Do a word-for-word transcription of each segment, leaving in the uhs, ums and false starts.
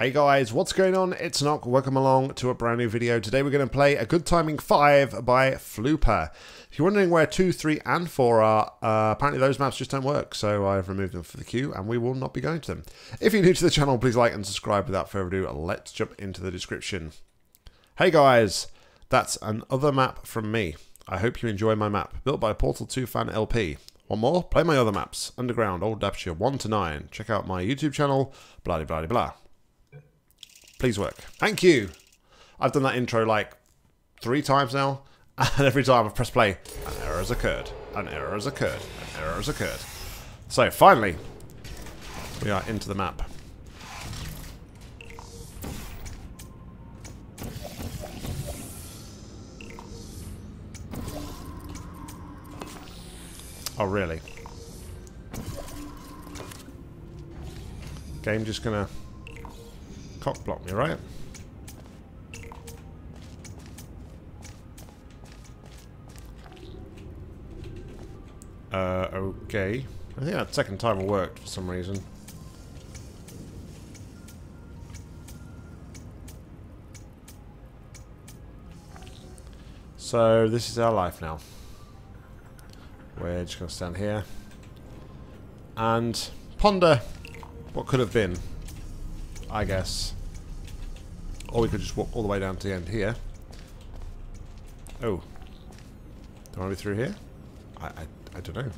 Hey guys, what's going on? It's Nock. Welcome along to a brand new video. Today we're going to play a Good Timing Five by Flooper. If you're wondering where two, three, and four are, uh, apparently those maps just don't work, so I've removed them from the queue, and we will not be going to them. If you're new to the channel, please like and subscribe. Without further ado, let's jump into the description. Hey guys, that's another map from me. I hope you enjoy my map, built by Portal two Fan L P. One more, play my other maps, Underground, Old Aperture, one to nine. Check out my YouTube channel, blah, blah, blah, blah. Please work. Thank you. I've done that intro like three times now, and every time I've pressed play, an error has occurred, an error has occurred, an error has occurred. So finally, we are into the map. Oh really? Game just gonna cock block me, right? Uh, okay. I think that second time worked for some reason. So this is our life now. We're just gonna stand here and ponder what could have been, I guess. Or we could just walk all the way down to the end here. Oh. Do I want to be through here? I, I, I don't know.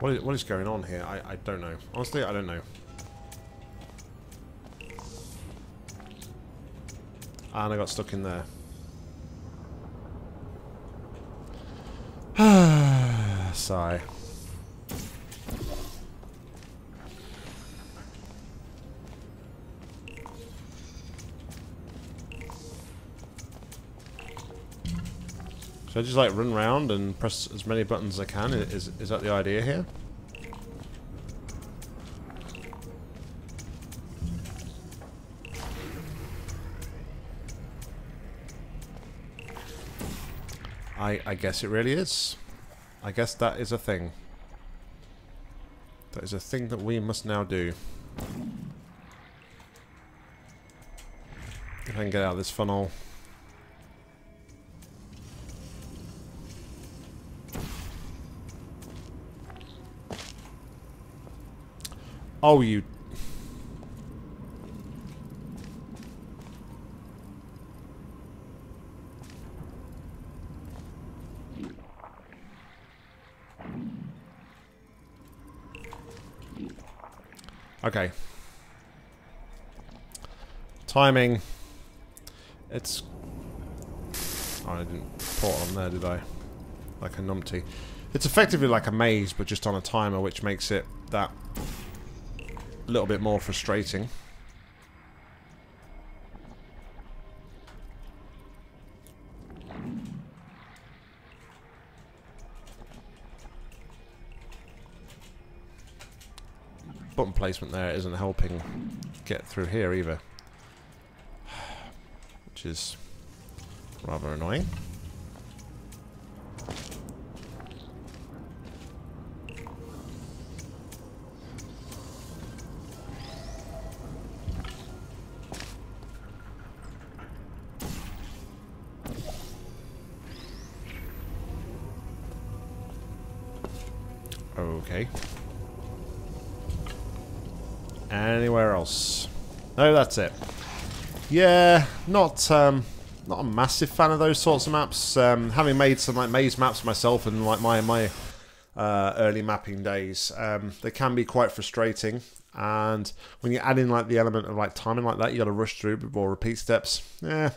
What is, what is going on here? I, I don't know. Honestly, I don't know. And I got stuck in there. Sigh. So I just like run round and press as many buttons as I can? Is, is that the idea here? I, I guess it really is. I guess that is a thing. That is a thing that we must now do. If I can get out of this funnel. Oh, you... Okay. Timing. It's... Oh, I didn't port on there, did I? Like a numpty. It's effectively like a maze, but just on a timer, which makes it that... a little bit more frustrating. Button placement there isn't helping get through here either, which is rather annoying. Okay. Anywhere else? No, that's it. Yeah, not um, not a massive fan of those sorts of maps. Um, having made some like maze maps myself in like my my uh, early mapping days, um, they can be quite frustrating. And when you add in like the element of like timing like that, you got to rush through before repeat steps. Yeah,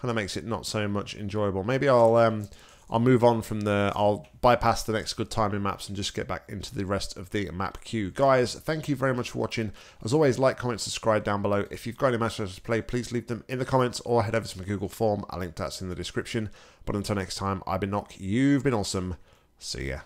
kind of makes it not so much enjoyable. Maybe I'll. Um, I'll move on from the... I'll bypass the next Good Timing maps and just get back into the rest of the map queue. Guys, thank you very much for watching. As always, like, comment, subscribe down below. If you've got any messages to play, please leave them in the comments or head over to my Google form. I'll link that in the description. But until next time, I've been Nock. You've been awesome. See ya.